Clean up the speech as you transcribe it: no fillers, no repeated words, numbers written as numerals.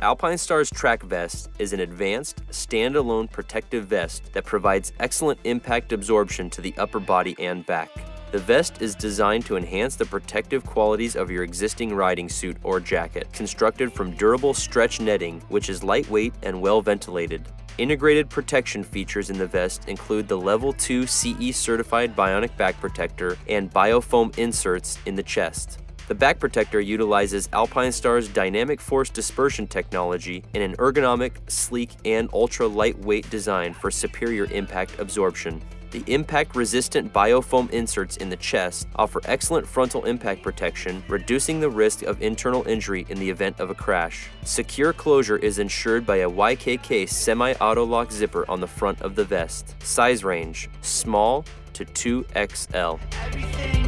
Alpinestars Track Vest is an advanced, standalone protective vest that provides excellent impact absorption to the upper body and back. The vest is designed to enhance the protective qualities of your existing riding suit or jacket, constructed from durable stretch netting, which is lightweight and well ventilated. Integrated protection features in the vest include the Level 2 CE certified bionic back protector and biofoam inserts in the chest. The back protector utilizes Alpinestars' dynamic force dispersion technology in an ergonomic, sleek, and ultra-lightweight design for superior impact absorption. The impact-resistant biofoam inserts in the chest offer excellent frontal impact protection, reducing the risk of internal injury in the event of a crash. Secure closure is ensured by a YKK semi-auto lock zipper on the front of the vest. Size range: small to 2XL.